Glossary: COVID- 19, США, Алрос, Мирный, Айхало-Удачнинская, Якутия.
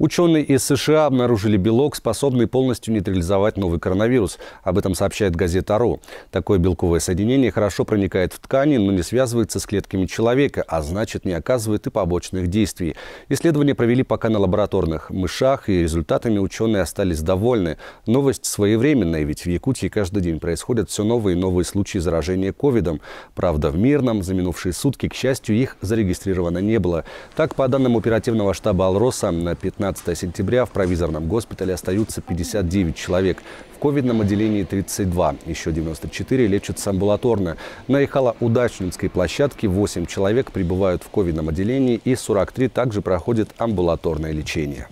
Ученые из США обнаружили белок, способный полностью нейтрализовать новый коронавирус. Об этом сообщает газета «Ру». Такое белковое соединение хорошо проникает в ткани, но не связывается с клетками человека, а значит, не оказывает и побочных действий. Исследования провели пока на лабораторных мышах, и результатами ученые остались довольны. Новость своевременная, ведь в Якутии каждый день происходят все новые и новые случаи заражения ковидом. Правда, в Мирном за минувшие сутки, к счастью, их зарегистрировано не было. Так, по данным оперативного штаба Алроса, на 15 сентября в провизорном госпитале остаются 59 человек. В ковидном отделении 32. Еще 94 лечатся амбулаторно. На Айхало-Удачнинской площадке 8 человек пребывают в ковидном отделении и 43 также проходят амбулаторное лечение.